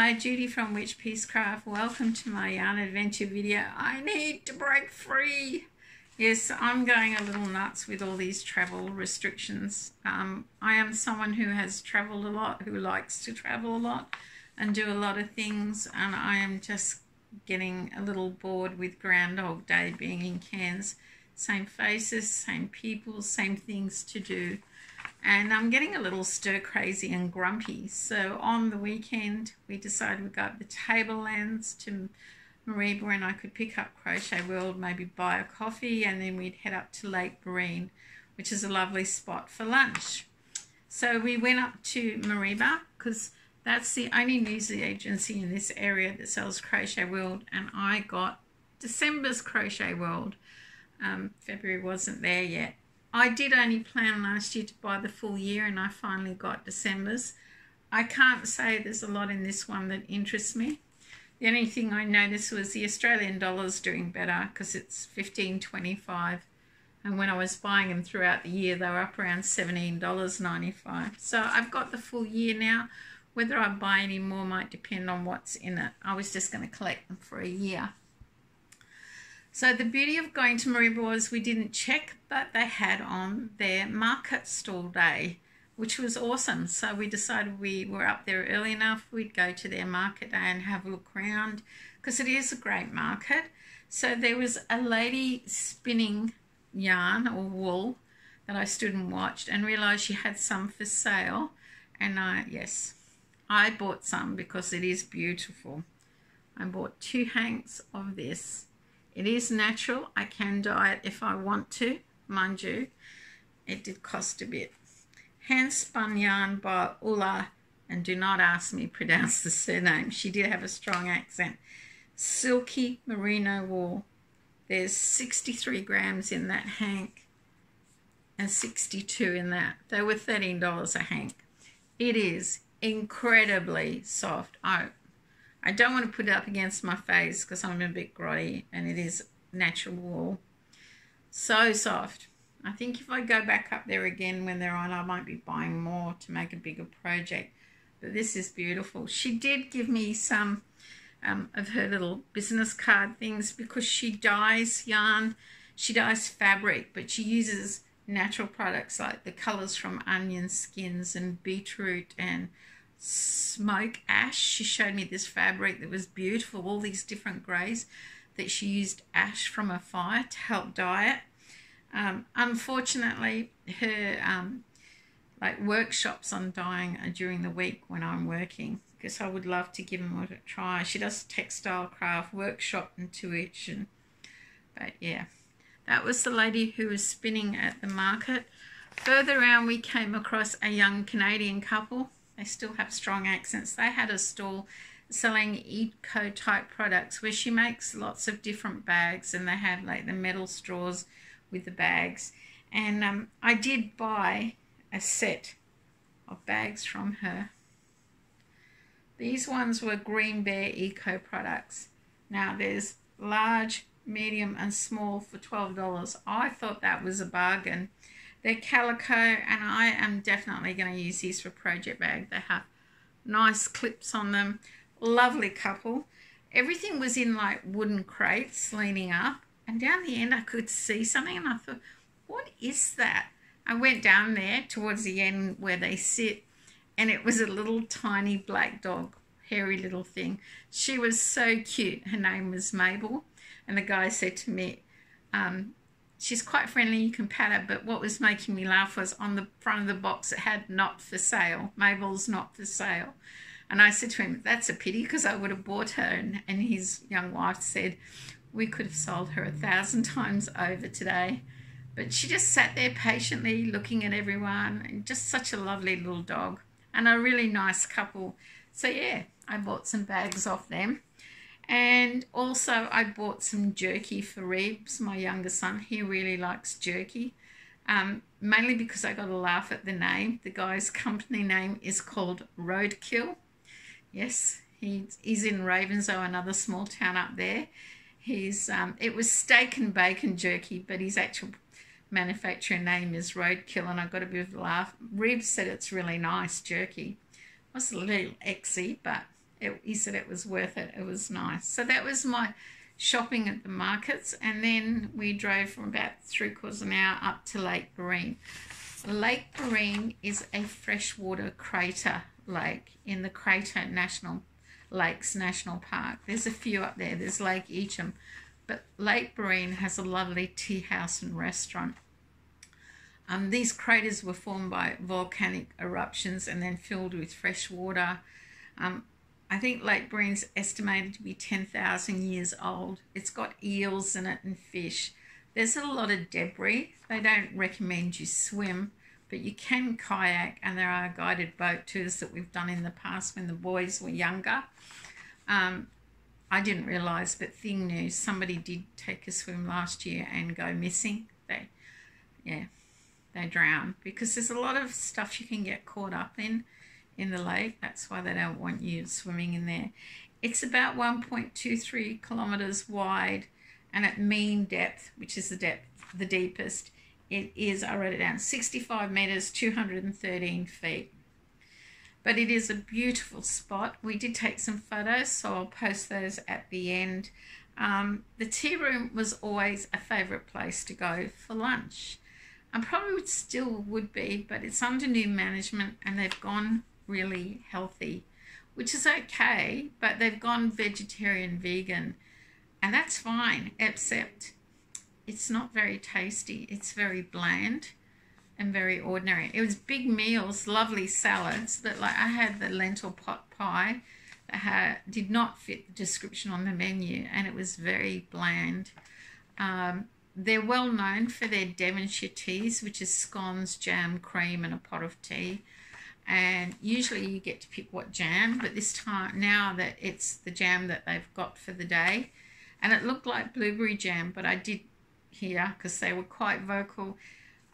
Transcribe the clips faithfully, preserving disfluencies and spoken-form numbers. Hi, Judy from Witchpeace Craft. Welcome to my yarn adventure video. I need to break free. Yes, I'm going a little nuts with all these travel restrictions. Um, I am someone who has travelled a lot, who likes to travel a lot and do a lot of things, and I am just getting a little bored with Groundhog Day being in Cairns. Same faces, same people, same things to do. And I'm getting a little stir crazy and grumpy. So on the weekend, we decided we'd go up the Tablelands to Mareeba, and I could pick up Crochet World, maybe buy a coffee, and then we'd head up to Lake Barrine, which is a lovely spot for lunch. So we went up to Mareeba because that's the only news agency in this area that sells Crochet World, and I got December's Crochet World. Um, February wasn't there yet. I did only plan last year to buy the full year, and I finally got December's. I can't say there's a lot in this one that interests me. The only thing I noticed was the Australian dollar's doing better because it's fifteen twenty-five, and when I was buying them throughout the year, they were up around seventeen ninety-five. So I've got the full year now. Whether I buy any more might depend on what's in it. I was just going to collect them for a year. So the beauty of going to Mareeba was we didn't check, but they had on their market stall day, which was awesome. So we decided we were up there early enough, we'd go to their market day and have a look around, because it is a great market. So there was a lady spinning yarn or wool that I stood and watched and realised she had some for sale. And I, yes, I bought some because it is beautiful. I bought two hanks of this. It is natural. I can dye it if I want to. Mind you, it did cost a bit. Hand spun yarn by Ulla, and do not ask me pronounce the surname. She did have a strong accent. Silky merino wool. There's sixty-three grams in that hank and sixty-two in that. They were thirteen dollars a hank. It is incredibly soft. I I don't want to put it up against my face because I'm a bit grotty, and it is natural wool. So soft. I think if I go back up there again when they're on, I might be buying more to make a bigger project. But this is beautiful. She did give me some um, of her little business card things because she dyes yarn, she dyes fabric, but she uses natural products like the colours from onion skins and beetroot and smoke ash. She showed me this fabric that was beautiful, all these different grays, that she used ash from a fire to help dye it. Um, unfortunately, her um, like workshops on dyeing are during the week when I'm working, because I would love to give them a try. She does textile craft workshop and tuition. But yeah, that was the lady who was spinning at the market. Further around, we came across a young Canadian couple. They still have strong accents. They had a stall selling eco-type products where she makes lots of different bags, and they have like the metal straws with the bags. And um, I did buy a set of bags from her. These ones were Green Bear eco products. Now there's large, medium and small for twelve dollars. I thought that was a bargain. They're calico, and I am definitely going to use these for project bag. They have nice clips on them. Lovely couple. Everything was in like wooden crates leaning up, and down the end I could see something, and I thought, what is that? I went down there towards the end where they sit, and it was a little tiny black dog, hairy little thing. She was so cute. Her name was Mabel, and the guy said to me, um, she's quite friendly, you can pat her, but what was making me laugh was on the front of the box it had not for sale. Mabel's not for sale. And I said to him, that's a pity because I would have bought her. And, and his young wife said, we could have sold her a thousand times over today. But she just sat there patiently looking at everyone, and just such a lovely little dog and a really nice couple. So yeah, I bought some bags off them. And also I bought some jerky for Reebs, my younger son. He really likes jerky, um, mainly because I got a laugh at the name. The guy's company name is called Roadkill. Yes, he's in Ravenshoe, another small town up there. He's, um, it was steak and bacon jerky, but his actual manufacturer name is Roadkill, and I got a bit of a laugh. Reebs said it's really nice jerky. It was a little exy, but it, he said it was worth it. It was nice. So that was my shopping at the markets, and then we drove from about three quarters of an hour up to Lake Barrine. Lake Barrine is a freshwater crater lake in the Crater National Lakes National Park. There's a few up there. There's Lake Eacham, but Lake Barrine has a lovely tea house and restaurant. Um, these craters were formed by volcanic eruptions and then filled with fresh water. Um, I think Lake Barine's estimated to be ten thousand years old. It's got eels in it and fish. There's a lot of debris. They don't recommend you swim, but you can kayak, and there are guided boat tours that we've done in the past when the boys were younger. Um, I didn't realise, but thing news, somebody did take a swim last year and go missing. They, yeah, they drown because there's a lot of stuff you can get caught up in. in the lake. That's why they don't want you swimming in there. It's about one point two three kilometers wide, and at mean depth, which is the depth, the deepest, it is, I wrote it down, sixty-five meters, two hundred thirteen feet. But it is a beautiful spot. We did take some photos, so I'll post those at the end. Um, the tea room was always a favorite place to go for lunch. I probably would still would be, but it's under new management and they've gone really healthy, which is okay, but they've gone vegetarian, vegan, and that's fine, except it's not very tasty. It's very bland and very ordinary. It was big meals, lovely salads, but like I had the lentil pot pie that had, did not fit the description on the menu, and it was very bland. Um, they're well known for their Devonshire teas, which is scones, jam, cream, and a pot of tea. And usually you get to pick what jam, but this time, now that it's the jam that they've got for the day, and it looked like blueberry jam, but I did hear, because they were quite vocal,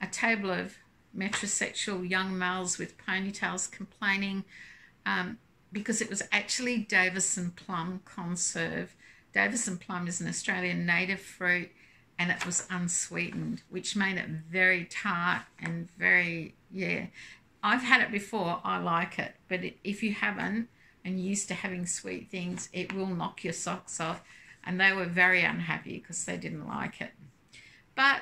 a table of metrosexual young males with ponytails complaining um, because it was actually Davison plum conserve. Davison plum is an Australian native fruit, and it was unsweetened, which made it very tart and very, yeah, I've had it before, I like it, but if you haven't and you're used to having sweet things, it will knock your socks off, and they were very unhappy because they didn't like it. But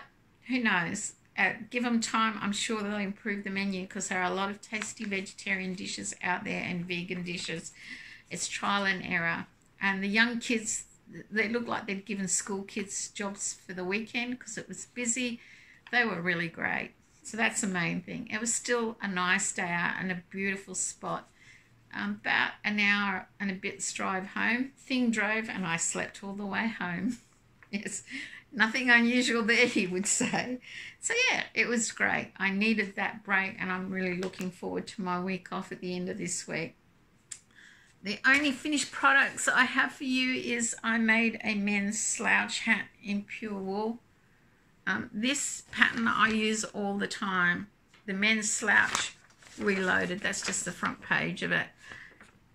who knows, uh, give them time, I'm sure they'll improve the menu because there are a lot of tasty vegetarian dishes out there and vegan dishes. It's trial and error, and the young kids, they looked like they'd given school kids jobs for the weekend because it was busy. They were really great. So that's the main thing. It was still a nice day out and a beautiful spot. Um, about an hour and a bit's drive home. Thing drove and I slept all the way home. Yes, nothing unusual there, he would say. So yeah, it was great. I needed that break, and I'm really looking forward to my week off at the end of this week. The only finished products I have for you is I made a men's slouch hat in pure wool. Um, this pattern I use all the time, the Men's Slouch Reloaded. That's just the front page of it.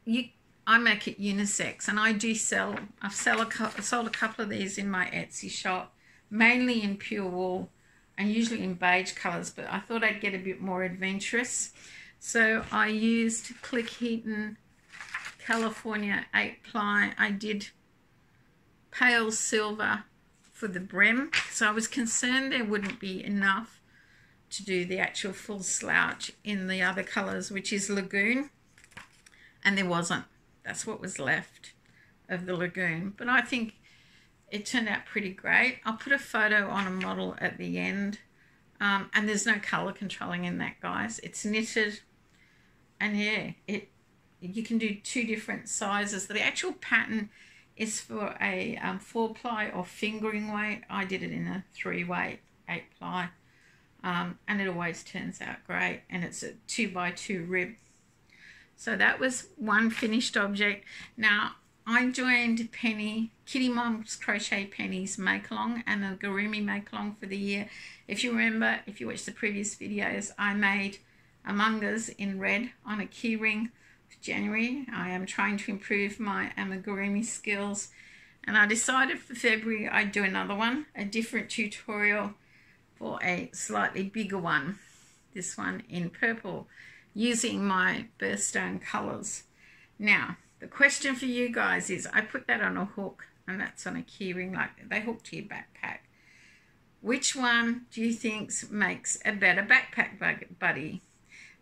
You, I make it unisex, and I do sell, I've sell a, I've sold a couple of these in my Etsy shop, mainly in pure wool and usually in beige colours, but I thought I'd get a bit more adventurous. So I used Clickheaton California eight ply. I did pale silver for the brim, so I was concerned there wouldn't be enough to do the actual full slouch in the other colours, which is Lagoon, and there wasn't. That's what was left of the Lagoon, but I think it turned out pretty great. I'll put a photo on a model at the end, um, and there's no colour controlling in that, guys. It's knitted, and yeah, it you can do two different sizes. The actual pattern is for a um, four ply or fingering weight. I did it in a three weight, eight ply, um, and it always turns out great, and it's a two by two rib. So that was one finished object. Now I joined Penny Kitty Mom's Crochet Penny's make along and a Gurumi make along for the year. If you remember, if you watched the previous videos, I made Among Us in red on a key ring. January. I am trying to improve my amigurumi skills, and I decided for February I'd do another one, a different tutorial for a slightly bigger one, this one in purple, using my birthstone colors. Now The question for you guys is, I put that on a hook and that's on a keyring, like they hook to your backpack. Which one do you think makes a better backpack buddy?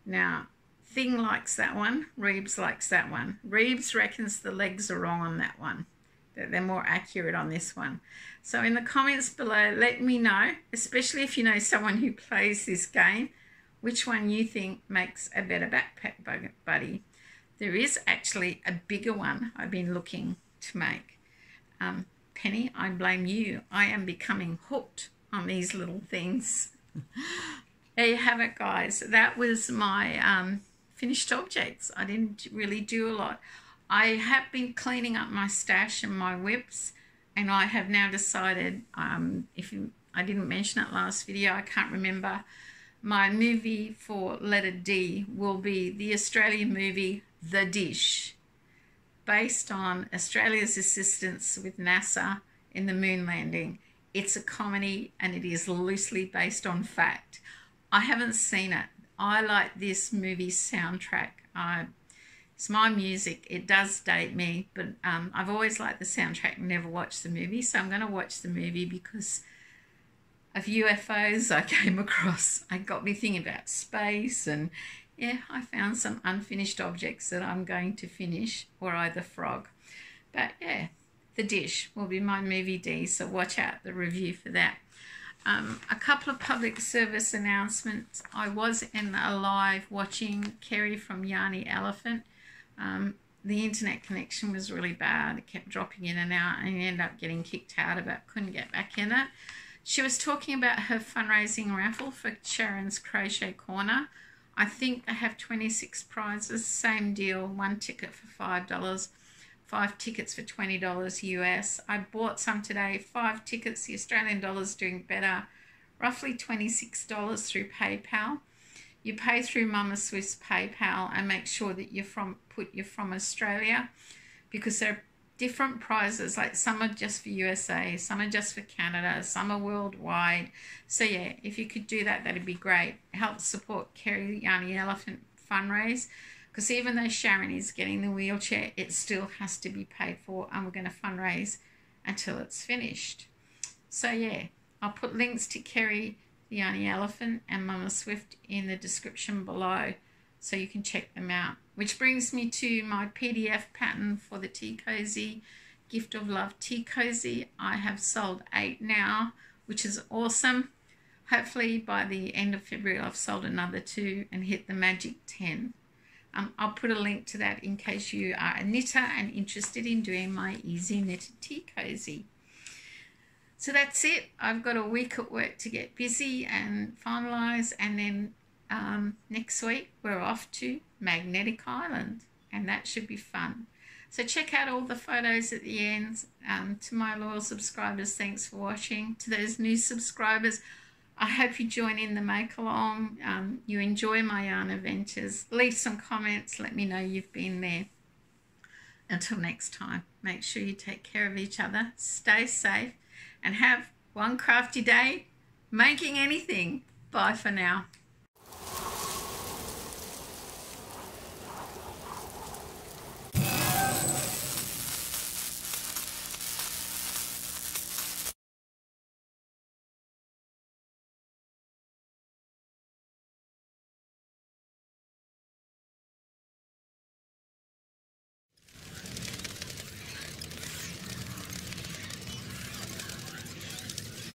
Now, Thing likes that one. Reeves likes that one. Reeves reckons the legs are wrong on that one. That they're more accurate on this one. So in the comments below, let me know, especially if you know someone who plays this game, which one you think makes a better backpack buddy. There is actually a bigger one I've been looking to make. Um, Penny, I blame you. I am becoming hooked on these little things. There you have it, guys. That was my um, finished objects. I didn't really do a lot. I have been cleaning up my stash and my whips, and I have now decided, um, if you, I didn't mention it last video, I can't remember, my movie for letter D will be the Australian movie The Dish, based on Australia's assistance with NASA in the moon landing. It's a comedy and it is loosely based on fact. I haven't seen it. I like this movie soundtrack. I It's my music. It does date me, but um, I've always liked the soundtrack, never watched the movie, so I'm going to watch the movie because of U F Os I came across. It got me thinking about space, and, yeah, I found some unfinished objects that I'm going to finish, or either frog. But, yeah, The Dish will be my movie D, so watch out the review for that. Um, a couple of public service announcements. I was in a live watching Keri from Yarny Elephant. Um, the internet connection was really bad. It kept dropping in and out, and ended up getting kicked out of it. Couldn't get back in it. She was talking about her fundraising raffle for Sharon's Crochet Corner. I think they have twenty-six prizes. Same deal. One ticket for five dollars. Five tickets for twenty dollars U S. I bought some today. Five tickets. The Australian dollar's doing better. Roughly twenty-six dollars through PayPal. You pay through Mama Swiss PayPal, and make sure that you're from put you're from Australia, because there are different prizes. Like some are just for U S A, some are just for Canada, some are worldwide. So yeah, if you could do that, that'd be great. Help support Keri the Yarny Elephant fundraise, because even though Sharon is getting the wheelchair, it still has to be paid for, and we're going to fundraise until it's finished. So yeah, I'll put links to Keri the Yarny Elephant and Mama Swift in the description below, so you can check them out. Which brings me to my P D F pattern for the Tea Cozy, Gift of Love Tea Cozy. I have sold eight now, which is awesome. Hopefully by the end of February I've sold another two and hit the magic ten. Um, I'll put a link to that in case you are a knitter and interested in doing my easy knitted Tea Cozy. So that's it. I've got a week at work to get busy and finalise, and then um, next week we're off to Magnetic Island, and that should be fun. So check out all the photos at the end. Um, to my loyal subscribers, thanks for watching. To those new subscribers, I hope you join in the make-along. Um, you enjoy my yarn adventures. Leave some comments. Let me know you've been there. Until next time, make sure you take care of each other. Stay safe. And have one crafty day making anything. Bye for now.